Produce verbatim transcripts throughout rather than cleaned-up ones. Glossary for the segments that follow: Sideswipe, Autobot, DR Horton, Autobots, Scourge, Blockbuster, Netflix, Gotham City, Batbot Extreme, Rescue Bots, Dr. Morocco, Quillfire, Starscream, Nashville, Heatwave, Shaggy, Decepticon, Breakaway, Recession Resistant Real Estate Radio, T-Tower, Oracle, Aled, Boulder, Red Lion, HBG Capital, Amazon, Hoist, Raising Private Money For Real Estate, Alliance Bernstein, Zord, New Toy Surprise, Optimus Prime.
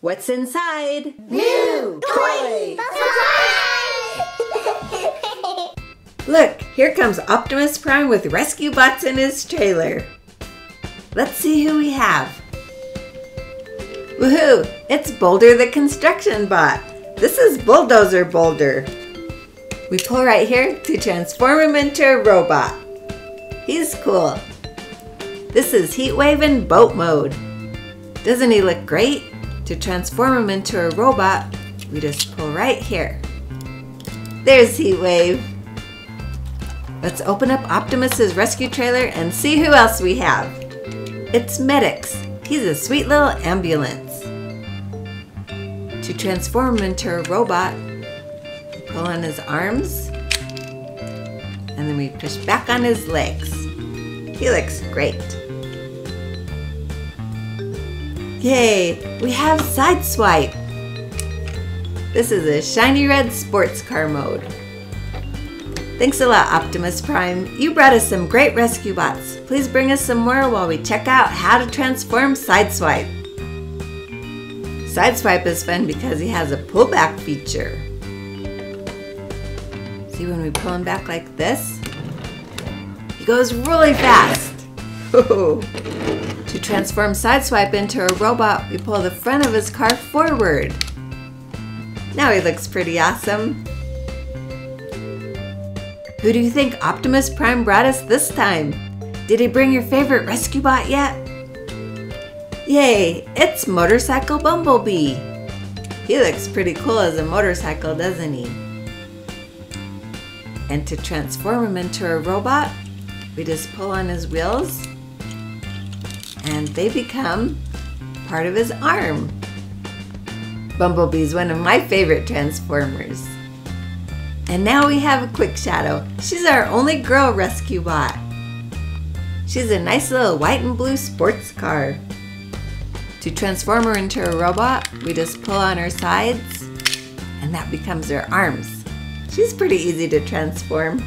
What's inside? New Toy Surprise! Look, here comes Optimus Prime with Rescue Bots in his trailer. Let's see who we have. Woohoo! It's Boulder the Construction Bot. This is Bulldozer Boulder. We pull right here to transform him into a robot. He's cool. This is Heatwave in boat mode. Doesn't he look great? To transform him into a robot, we just pull right here. There's Heatwave. Let's open up Optimus's rescue trailer and see who else we have. It's Medix. He's a sweet little ambulance. To transform him into a robot, we pull on his arms and then we push back on his legs. He looks great. Yay! We have Sideswipe! This is a shiny red sports car mode. Thanks a lot, Optimus Prime. You brought us some great rescue bots. Please bring us some more while we check out how to transform Sideswipe. Sideswipe is fun because he has a pullback feature. See, when we pull him back like this, he goes really fast. Oh. To transform Sideswipe into a robot, we pull the front of his car forward. Now he looks pretty awesome. Who do you think Optimus Prime brought us this time? Did he bring your favorite rescue bot yet? Yay, it's Motorcycle Bumblebee. He looks pretty cool as a motorcycle, doesn't he? And to transform him into a robot, we just pull on his wheels and they become part of his arm. Bumblebee's one of my favorite Transformers. And now we have Quickshadow. She's our only girl rescue bot. She's a nice little white and blue sports car. To transform her into a robot, we just pull on her sides and that becomes her arms. She's pretty easy to transform.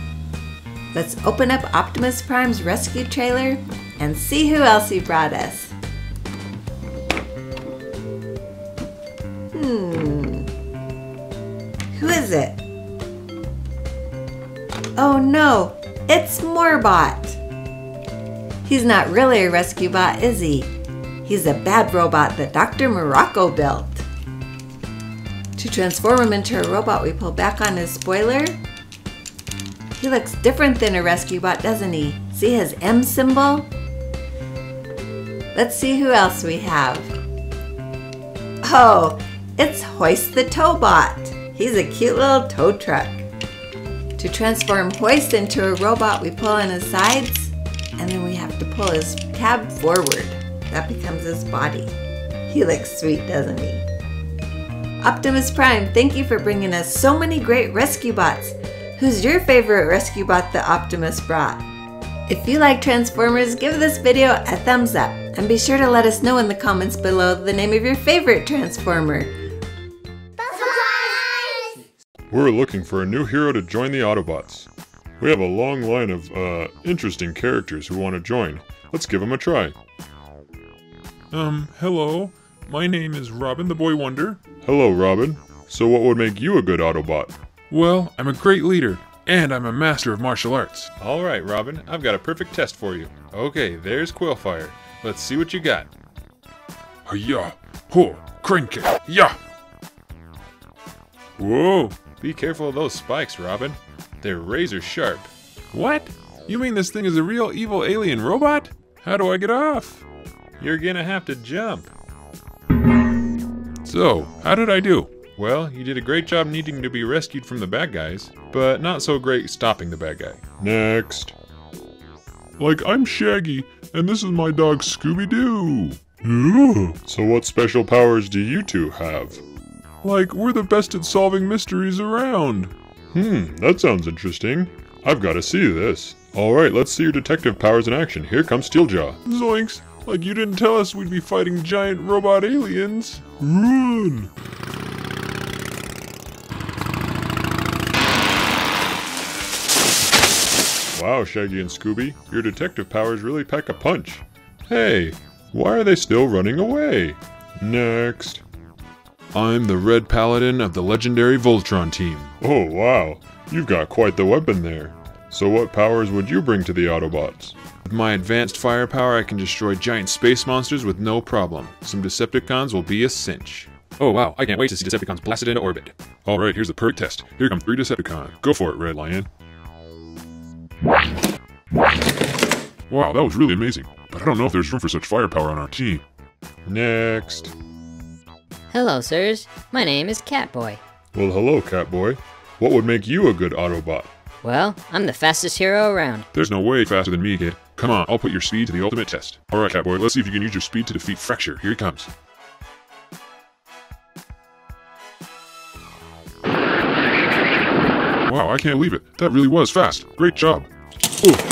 Let's open up Optimus Prime's rescue trailer and see who else he brought us. Hmm. Who is it? Oh no, it's Morbot. He's not really a rescue bot, is he? He's a bad robot that Doctor Morocco built. To transform him into a robot, we pull back on his spoiler. He looks different than a rescue bot, doesn't he? See his M symbol? Let's see who else we have. Oh, it's Hoist the Tow Bot. He's a cute little tow truck. To transform Hoist into a robot, we pull on his sides and then we have to pull his cab forward. That becomes his body. He looks sweet, doesn't he? Optimus Prime, thank you for bringing us so many great rescue bots. Who's your favorite rescue bot that Optimus brought? If you like Transformers, give this video a thumbs up and be sure to let us know in the comments below the name of your favorite Transformer. Surprise! We're looking for a new hero to join the Autobots. We have a long line of uh, interesting characters who want to join. Let's give them a try. Um, hello. My name is Robin the Boy Wonder. Hello, Robin. So what would make you a good Autobot? Well, I'm a great leader. And I'm a master of martial arts. All right, Robin, I've got a perfect test for you. Okay, there's Quillfire. Let's see what you got. Hiya! Ho! Crank it! Yeah! Whoa! Be careful of those spikes, Robin. They're razor sharp. What? You mean this thing is a real evil alien robot? How do I get off? You're gonna have to jump. So, how did I do? Well, you did a great job needing to be rescued from the bad guys, but not so great stopping the bad guy. Next. Like, I'm Shaggy, and this is my dog Scooby-Doo. Ooh. So what special powers do you two have? Like, we're the best at solving mysteries around. Hmm, that sounds interesting. I've got to see this. Alright, let's see your detective powers in action. Here comes Steeljaw. Zoinks, like you didn't tell us we'd be fighting giant robot aliens. Run! Wow, Shaggy and Scooby, your detective powers really pack a punch. Hey, why are they still running away? Next. I'm the Red Paladin of the legendary Voltron team. Oh wow, you've got quite the weapon there. So what powers would you bring to the Autobots? With my advanced firepower, I can destroy giant space monsters with no problem. Some Decepticons will be a cinch. Oh wow, I can't wait to see Decepticons blasted into orbit. Alright, here's the perk test. Here come three Decepticons. Go for it, Red Lion. Wow, that was really amazing. But I don't know if there's room for such firepower on our team. Next. Hello, sirs. My name is Catboy. Well, hello, Catboy. What would make you a good Autobot? Well, I'm the fastest hero around. There's no way faster than me, kid. Come on, I'll put your speed to the ultimate test. Alright, Catboy, let's see if you can use your speed to defeat Fracture. Here he comes. Wow, I can't believe it. That really was fast. Great job. Oh,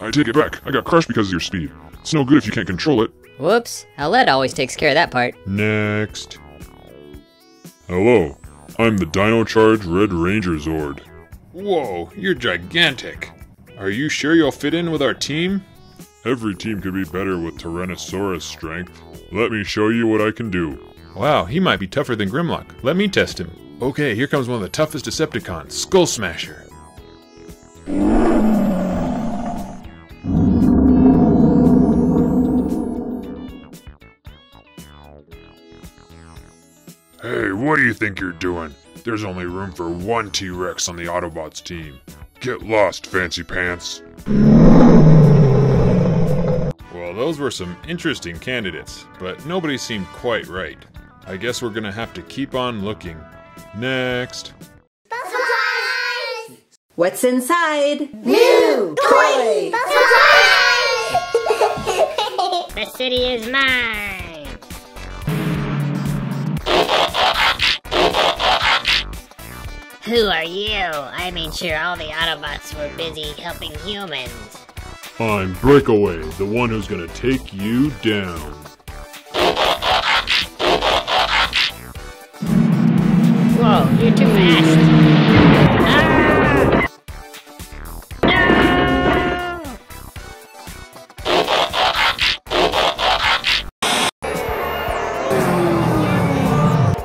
I take it back. I got crushed because of your speed. It's no good if you can't control it. Whoops, Aled always takes care of that part. Next. Hello, I'm the Dino Charge Red Ranger Zord. Whoa, you're gigantic. Are you sure you'll fit in with our team? Every team could be better with Tyrannosaurus strength. Let me show you what I can do. Wow, he might be tougher than Grimlock. Let me test him. Okay, here comes one of the toughest Decepticons, Skull Smasher. Hey, what do you think you're doing? There's only room for one T-Rex on the Autobots team. Get lost, fancy pants. Well, those were some interesting candidates, but nobody seemed quite right. I guess we're gonna have to keep on looking. Next. Surprise! What's inside? New Toy Surprise! The city is mine! Who are you? I made sure all the Autobots were busy helping humans. I'm Breakaway, the one who's gonna take you down. Whoa, you're too fast. Ah! No!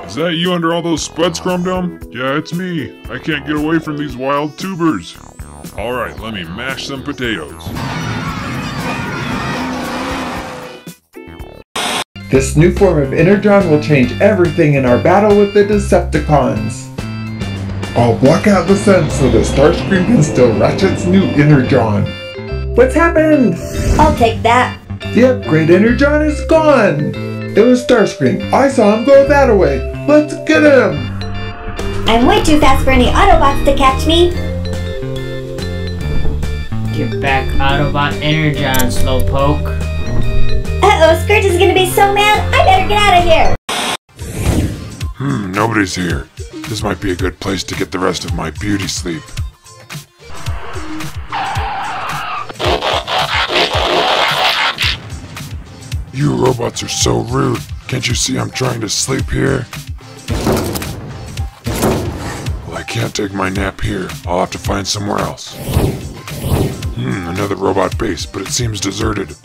Is that you under all those spuds, Crumdom? Yeah, it's me. I can't get away from these wild tubers. Alright, let me mash some potatoes. This new form of Energon will change everything in our battle with the Decepticons. I'll block out the sun so that Starscream can steal Ratchet's new Energon. What's happened? I'll take that. The upgrade Energon is gone. It was Starscream. I saw him go that way. Let's get him. I'm way too fast for any Autobots to catch me. Get back Autobot Energon, Slowpoke. Uh-oh, Scourge is gonna be so mad, I better get out of here! Hmm, nobody's here. This might be a good place to get the rest of my beauty sleep. You robots are so rude. Can't you see I'm trying to sleep here? Well, I can't take my nap here. I'll have to find somewhere else. Hmm, another robot base, but it seems deserted.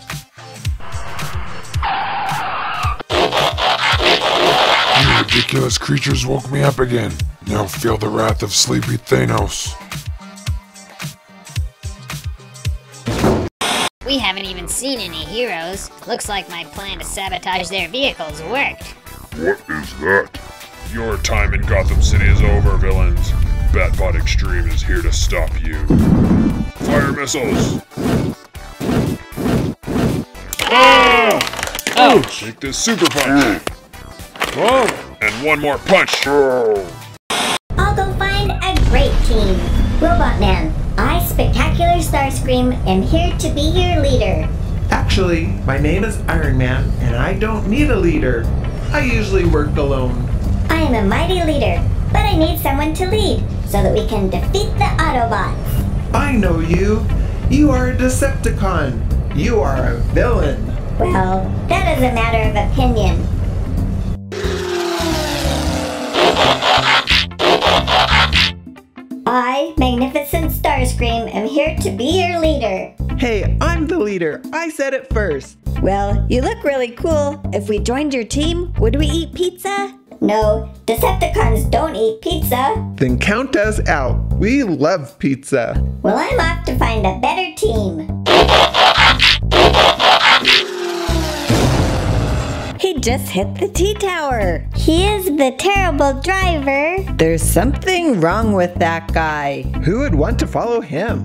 Ridiculous creatures woke me up again. Now feel the wrath of sleepy Thanos. We haven't even seen any heroes. Looks like my plan to sabotage their vehicles worked. What is that? Your time in Gotham City is over, villains. Batbot Extreme is here to stop you. Fire missiles! Ah! Ouch! Take this super punch! Whoa! And one more punch! I'll go find a great team. Robot Man, I, Spectacular Starscream, am here to be your leader. Actually, my name is Iron Man, and I don't need a leader. I usually work alone. I am a mighty leader, but I need someone to lead, so that we can defeat the Autobots. I know you. You are a Decepticon. You are a villain. Well, that is a matter of opinion. I, Magnificent Starscream, am here to be your leader. Hey, I'm the leader. I said it first. Well, you look really cool. If we joined your team, would we eat pizza? No, Decepticons don't eat pizza. Then count us out. We love pizza. Well, I'm off to find a better team. He just hit the T-Tower. He is the terrible driver. There's something wrong with that guy. Who would want to follow him?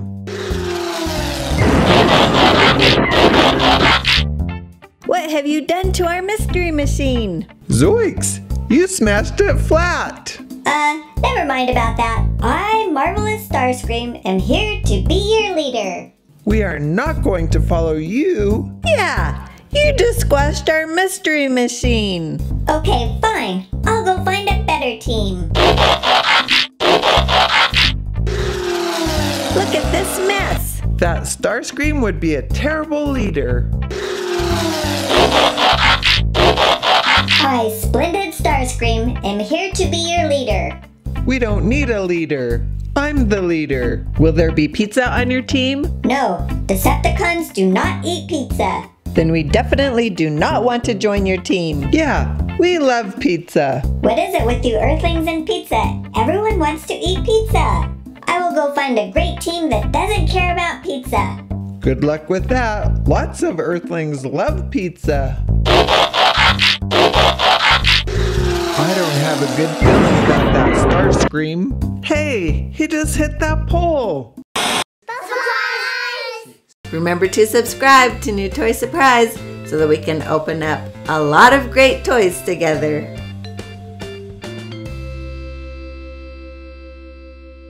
What have you done to our mystery machine? Zoinks! You smashed it flat! Uh, never mind about that. I'm Marvelous Starscream and here to be your leader. We are not going to follow you. Yeah, you just squashed our mystery machine. Okay, fine. I'll go find a better team. Look at this mess. That Starscream would be a terrible leader. I, Splendid Starscream, am here to be your leader. We don't need a leader. I'm the leader. Will there be pizza on your team? No, Decepticons do not eat pizza. Then we definitely do not want to join your team. Yeah, we love pizza. What is it with you Earthlings and pizza? Everyone wants to eat pizza. I will go find a great team that doesn't care about pizza. Good luck with that. Lots of Earthlings love pizza. I don't have a good feeling about that Starscream. Hey, he just hit that pole. Surprise! Remember to subscribe to New Toy Surprise so that we can open up a lot of great toys together.